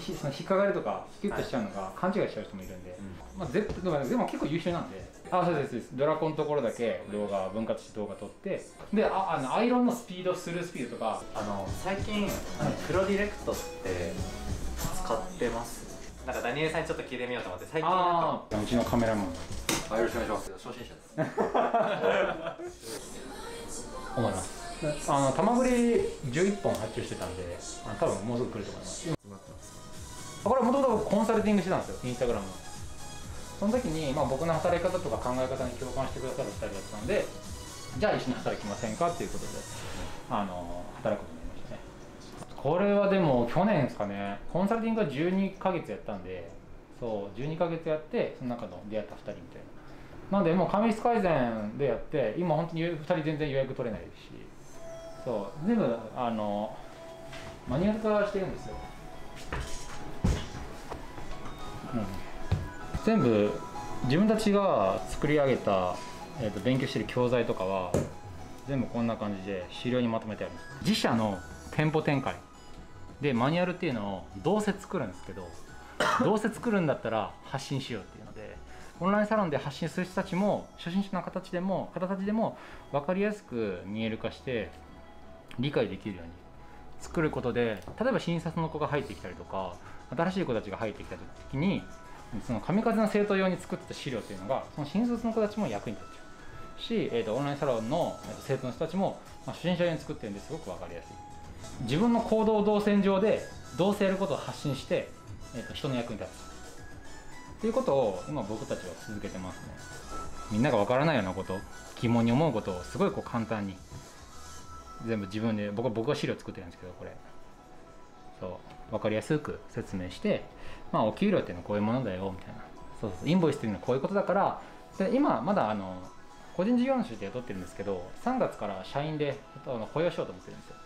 その引っかかりとかキュッとしちゃうのが勘違いしちゃう人もいるんで、まあでも結構優秀なんで、あ、そうですそうです、ドラコンのところだけ動画分割して動画撮って、でアイロンのスピード、スルースピードとか、最近プロディレクトって使ってます。なんかダニエルさんにちょっと聞いてみようと思って、最近なんかうちのカメラマン、よろしくお願いします。初心者です思います。玉ぐり11本発注してたんで、多分もうすぐ来ると思います。これはもともとコンサルティングしてたんですよ、インスタグラムの。その時に、僕の働き方とか考え方に共感してくださる2人だったんで、じゃあ一緒に働きませんかっていうことで、働くことになりましたね。これはでも去年ですかね、コンサルティングが12ヶ月やったんで、そう12ヶ月やって、その中の出会った2人みたいな。なんでもう髪質改善でやって、今本当に2人全然予約取れないし、そう全部マニュアル化してるんですよ、全部自分たちが作り上げた、勉強してる教材とかは全部こんな感じで資料にまとめてあります。自社の店舗展開でマニュアルっていうのをどうせ作るんですけど、どうせ作るんだったら発信しようっていうので、オンラインサロンで発信する人たちも初心者の方たちでも分かりやすく見える化して理解できるように作ることで、例えば新卒の子が入ってきたりとか、新しい子たちが入ってきた時に、その神風の生徒用に作った資料というのが、その新卒の子たちも役に立っちゃうし、オンラインサロンの生徒の人たちも、初心者用に作ってるんですごく分かりやすい。自分の行動動線上でどうせやることを発信して、人の役に立つっていうことを今僕たちは続けてますね。みんなが分からないようなこと、疑問に思うことをすごいこう簡単に全部自分で、僕は資料作ってるんですけど、これそう分かりやすく説明して、お給料っていうのはこういうものだよみたいな、そうそう、インボイスっていうのはこういうことだから。で今まだ個人事業主で雇ってるんですけど、3月から社員で雇用しようと思ってるんですよ。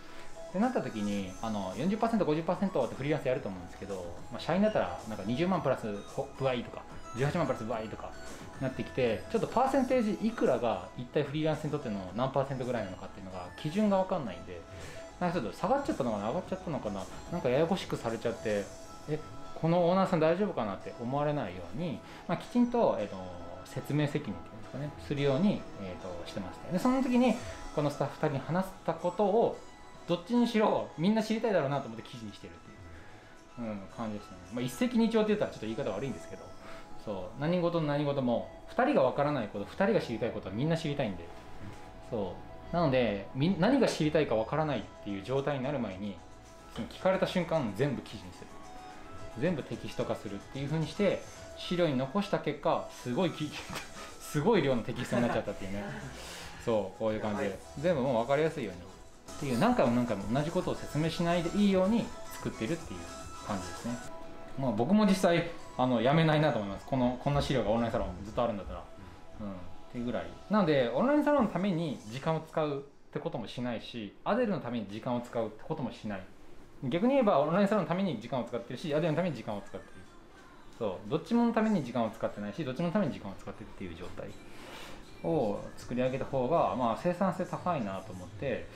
ってなった時に40%、50% ってフリーランスやると思うんですけど、社員だったらなんか20万プラス部合とか18万プラス部合とかなってきて、ちょっとパーセンテージいくらが一体フリーランスにとっての何パーセントぐらいなのかっていうのが基準が分かんないんで、なんかちょっと下がっちゃったのかな、上がっちゃったのかな、なんかややこしくされちゃって、このオーナーさん大丈夫かなって思われないように、きちんと、説明責任っていうんですかね、するように、してました。でその時にこのスタッフ2人に話したことを、どっちにしろみんな知りたいだろうなと思って記事にしてるっていう、感じですね。一石二鳥って言ったらちょっと言い方悪いんですけど、そう何事の何事も2人が分からないこと、2人が知りたいことはみんな知りたいんで、そうなので何が知りたいか分からないっていう状態になる前に、その聞かれた瞬間全部記事にする、全部テキスト化するっていう風にして資料に残した結果、すごい量のテキストになっちゃったっていうねそうこういう感じで全部もう分かりやすいようにっていう、何回も何回も同じことを説明しないでいいように作ってるっていう感じですね。僕も実際やめないなと思います。こんな資料がオンラインサロンずっとあるんだったら、っていうぐらいなので、オンラインサロンのために時間を使うってこともしないし、アデルのために時間を使うってこともしない。逆に言えばオンラインサロンのために時間を使ってるし、アデルのために時間を使ってる、そうどっちものために時間を使ってないし、どっちものために時間を使ってるっていう状態を作り上げた方が、生産性高いなと思って、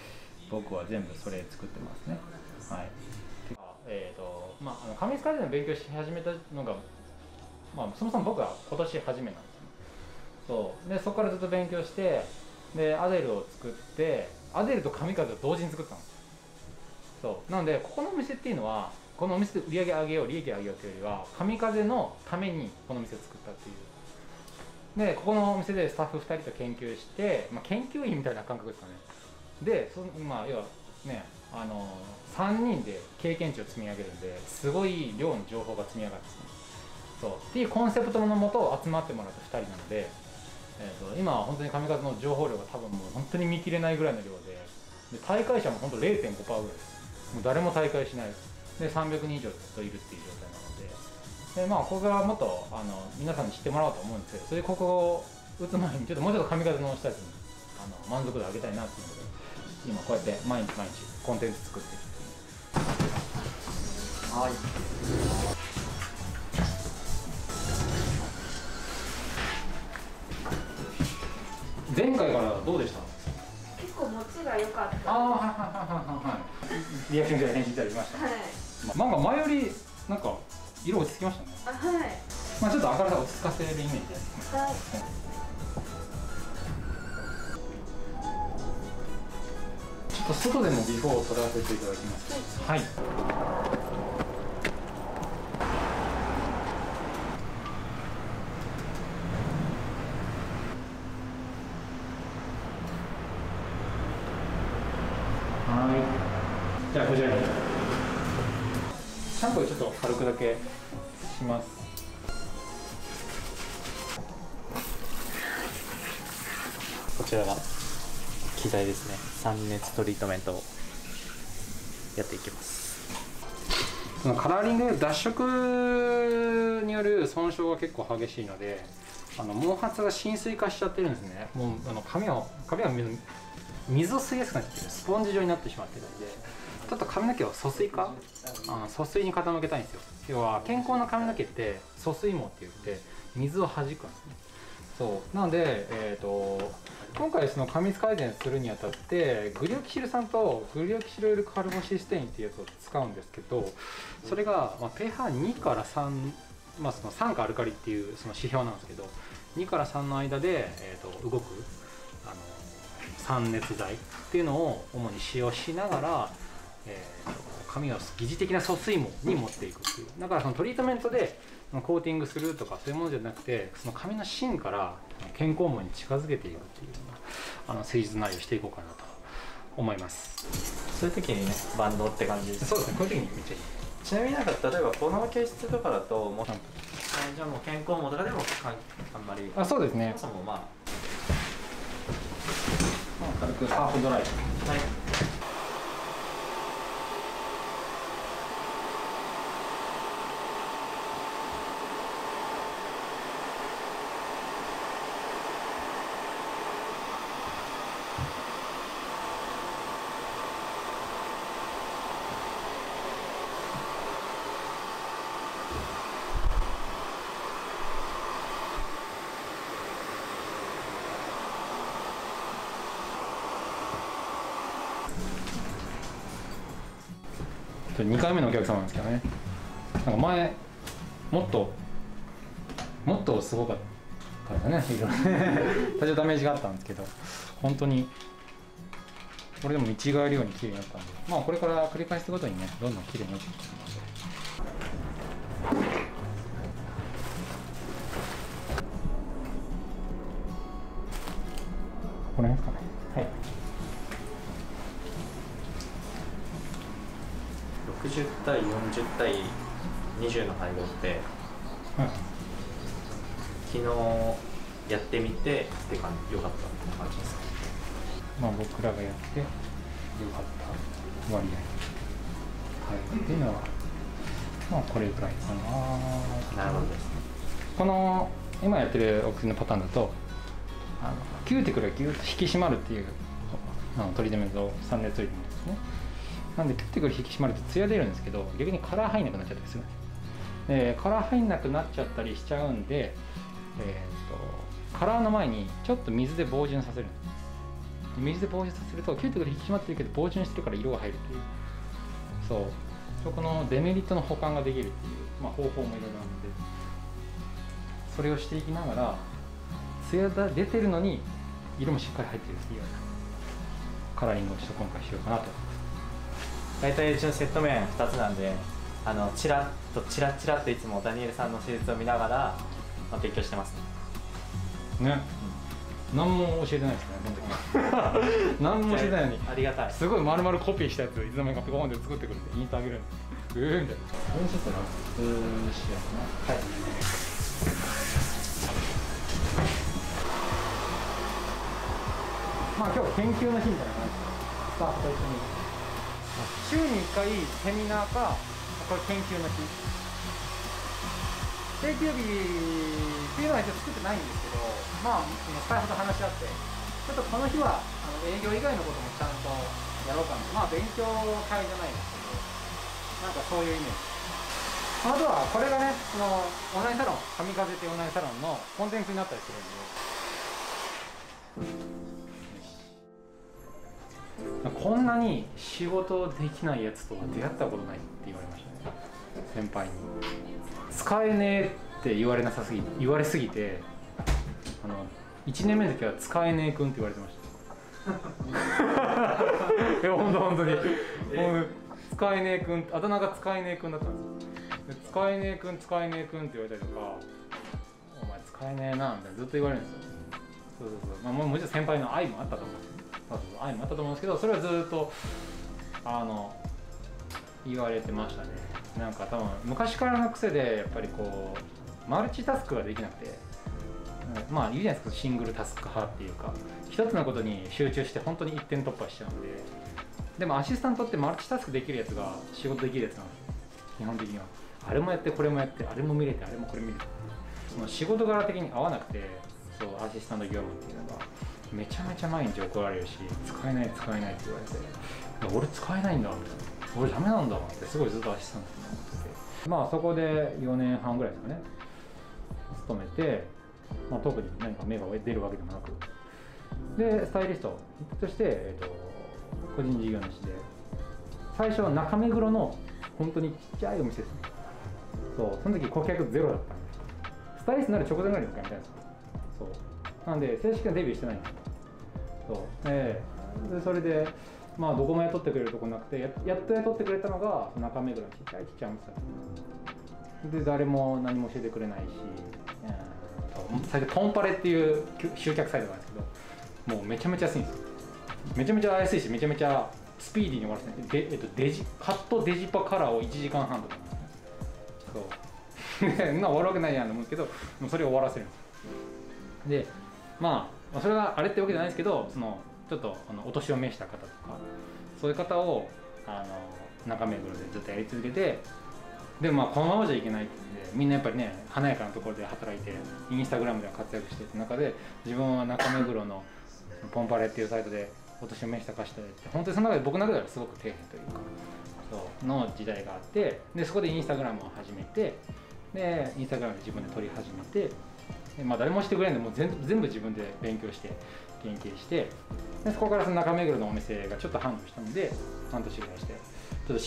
僕は全部それ作ってますね。はい。紙質改善の勉強し始めたのが、そもそも僕は今年初めなんですよ。そうでそこからずっと勉強して、でアデルを作って、アデルと紙風を同時に作ったんですよ。そうなのでここのお店っていうのは、このお店で売り上げ上げよう、利益上げようというよりは、紙風のためにこのお店を作ったっていう。でここのお店でスタッフ2人と研究して、研究員みたいな感覚ですかね。で要はね、3人で経験値を積み上げるんで、すごい量の情報が積み上がるんですね。そうっていうコンセプトのもと集まってもらった2人なので、今は本当に神風の情報量が多分もう本当に見切れないぐらいの量で、大会者も本当 0.5% ぐらいです。もう誰も大会しないで、300人以上ずっといるっていう状態なので、ここがもっと皆さんに知ってもらおうと思うんですけど、そういうここを打つ前にもうちょっと神風の人たちに満足度上げたいなっていうので、今こうやって毎日毎日コンテンツ作ってる。はい。前回からどうでした？結構持ちが良かった。ああ、はいはいはいはいはい。リアクションで返信いただきました。はい。前よりなんか色落ち着きましたね。あ、はい。まあちょっと明るさを落ち着かせるイメージで。はい。ちょっと外でもビフォーを撮らせていただきます。はい。はい。じゃあこちらに。シャンプーちょっと軽くだけします。こちらが機材ですね。3熱トリートメントをやっていきます。そのカラーリング、脱色による損傷が結構激しいので、毛髪が浸水化しちゃってるんですね。もう髪は水を吸いやすくなってきて、スポンジ状になってしまってるんで、ちょっと髪の毛を疎水化、疎水に傾けたいんですよ。要は健康な髪の毛って疎水毛って言って水を弾くんですね。そうなので、今回その過密改善するにあたってグリオキシル酸とグリオキシロイルカルボシステインっていうやつを使うんですけど、それが、pH2 から3、その酸化アルカリっていうその指標なんですけど、2から3の間で、動く酸熱剤っていうのを主に使用しながら、髪を疑似的な疎水毛に持っていくっていう。だからそのトリートメントでコーティングするとかそういうものじゃなくて、その髪の芯から健康毛に近づけていくっていうような施術内容をしていこうかなと思います。そういう時にね、万能って感じです。そうですね、こういう時にめっちゃいい。ちなみになんか例えばこの毛質とかだともう、じゃあもう健康毛とかでもあんまり。あ、そうですね。そもそも軽くハーフドライ。はい、2回目のお客様なんですけどね、なんか前もっとすごかったですね、いろいろ多少ダメージがあったんですけど、本当にこれでも見違えるように綺麗になったんで、これから繰り返すごとにね、どんどん綺麗になってきてます。これですかね。はい、60対40対20の配合って、昨日やってみてって感じ、良かったって感じですか。僕らがやって良かった割合、っていうのは、これぐらいかな。なるほどですね。この今やってるお薬のパターンだと、キューティクルがギュッと引き締まるっていうトリートメントを3年取りですね。なんでキュッてくる引き締まるとツヤ出るんですけど、逆にカラー入んなくなっちゃったりするんです。カラー入んなくなっちゃったりしちゃうんで、カラーの前にちょっと水で防潤させるんです。水で防潤させるとキュッてくる引き締まってるけど防潤してるから色が入るという、そうこのデメリットの補完ができるっていう、方法もいろいろあるので、それをしていきながらツヤが出てるのに色もしっかり入ってるっていうようなカラーリングをちょっと今回しようかなと。大体うちのセット面2つなんで、チラッとチラチラッといつもダニエルさんの施術を見ながら、勉強してますね。何も教えてないですね、この時に。何も教えてないのに、ありがたい。すごい丸々コピーしたやつをいつの間にかピコーンで作ってくるんで、インスタあげるんです。みたいな。もうちょっとなんか普通にしようかな。はい。今日研究の日みたいな感じで、スタッフと一緒に。週に1回セミナーか、これ研究の日、定休日っていうのは一応作ってないんですけど、スタッフと話し合って、ちょっとこの日は営業以外のこともちゃんとやろうかなと。勉強会じゃないんですけど、なんかそういうイメージ。あとはこれがね、そのオンラインサロン、神風っていうオンラインサロンのコンテンツになったりするんで。こんなに仕事できないやつとは出会ったことないって言われましたね。先輩に使えねえって言われすぎて、1年目の時は使えねえくんって言われてましたいや本当に使えねえくん、あだ名が使えねえくんだったんですよ。使えねえくん使えねえくんって言われたりとか、お前使えねえなみたいなずっと言われるんですよ。そう、まあもちろん先輩の愛もあったと思うんですよ。愛もあったと思うんですけど、それはずっと言われてましたね。なんか多分昔からの癖でやっぱりこうマルチタスクができなくて、まあ言うじゃないですか、シングルタスク派っていうか、一つのことに集中して本当に一点突破しちゃうんで。でもアシスタントってマルチタスクできるやつが仕事できるやつなんですよ、基本的には。あれもやってこれもやって、あれも見れてあれもこれ見れて、その仕事柄的に合わなくて、そうアシスタント業務っていうのがめちゃめちゃ毎日怒られるし、使えない使えないって言われて、俺使えないんだみたいな、俺ダメなんだってすごいずっとアシスタントに思ってて、まあそこで4年半ぐらいですかね勤めて、まあ、特に何か芽が出るわけでもなく、でスタイリストとして、個人事業主で、最初は中目黒の本当にちっちゃいお店ですね。そう、その時顧客ゼロだったんで、スタイリストになる直前ぐらいですかみたいな。そうなんで正式なデビューしてないんですよ。そうでそれでまあどこも雇ってくれるとこなくて、 やっと雇ってくれたのが中目黒のちっちゃいお店だったで、誰も何も教えてくれないし、最初トンパレっていう集客サイトなんですけど、もうめちゃめちゃ安いんですよ。めちゃめちゃ安いし、めちゃめちゃスピーディーに終わらせないで、カットデジパカラーを1時間半とかなんですね。そうで終わるわけないやんと思うんですけど、もうそれを終わらせるんですよ。でまあそれがあれってわけじゃないですけど、そのちょっとお年を召した方とかそういう方を中目黒でずっとやり続けて、でもまあこのままじゃいけないって言って、みんなやっぱりね華やかなところで働いて、インスタグラムでは活躍していく中で、自分は中目黒のポンパレっていうサイトでお年を召した方でって、本当にその中で僕の中ではすごく底辺というか、そうの時代があって、でそこでインスタグラムを始めて、でインスタグラムで自分で撮り始めて。まあ誰もしてくれないんで、もう全部自分で勉強して研究して、でそこからその中目黒のお店がちょっと繁盛したので、半年ぐらいしてちょっと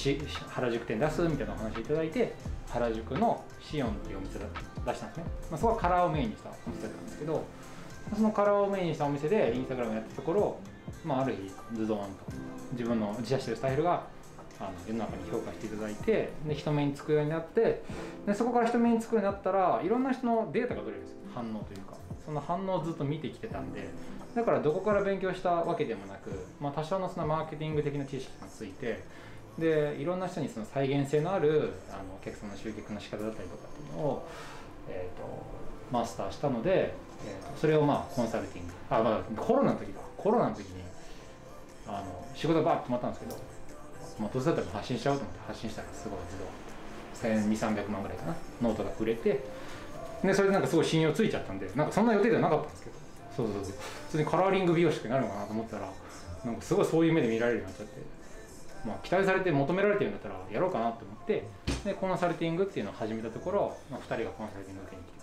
原宿店出すみたいなお話いただいて、原宿のシオンっていうお店出したんですね。まあ、そこはカラーをメインにしたお店だったんですけど、そのカラーをメインにしたお店でインスタグラムやったところ、まあ、ある日ズドーンと自分の自社してるスタイルが世の中に評価していただいて、で人目につくようになって、でそこから人目につくようになったら、いろんな人のデータが取れるんですよ、反応というか。その反応をずっと見てきてたんで、だからどこから勉強したわけでもなく、まあ、多少のそのマーケティング的な知識がついて、でいろんな人にその再現性のあるお客様の集客の仕方だったりとかっていうのを、マスターしたので、それをまあコンサルティング、コロナの時に仕事がバーッと止まったんですけど、まあ、どうせだったら発信しちゃおうと思って発信したら、すごい自動1200、300万ぐらいかなノートが売れて、でそれでなんかすごい信用ついちゃったんで、なんかそんな予定ではなかったんですけど、そう普通にカラーリング美容師になるのかなと思ったら、なんかすごいそういう目で見られるようになっちゃって、まあ、期待されて求められてるんだったらやろうかなと思って、でコンサルティングっていうのを始めたところ、まあ、2人がコンサルティング受けに来て、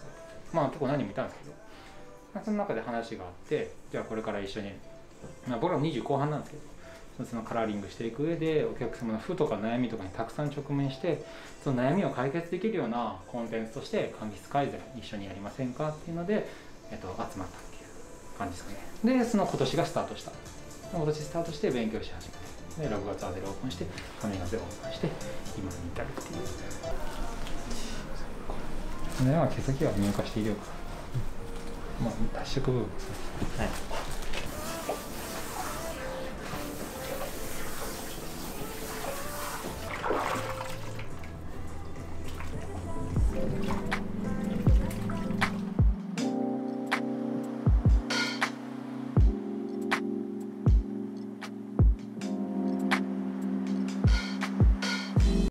まあ結構何人もいたんですけど、その中で話があって、じゃあこれから一緒に、まあ、僕らも20後半なんですけど、そのカラーリングしていく上でお客様の負とか悩みとかにたくさん直面して、その悩みを解決できるようなコンテンツとして柑橘改善一緒にやりませんかっていうので、集まったっていう感じですかね。でその今年がスタートした、今年スタートして勉強し始めて、で6月アデルオープンして、上月オープンして、今に至るっていう。この辺は毛先は入荷しているようか、まあ脱色部分ですね。はい。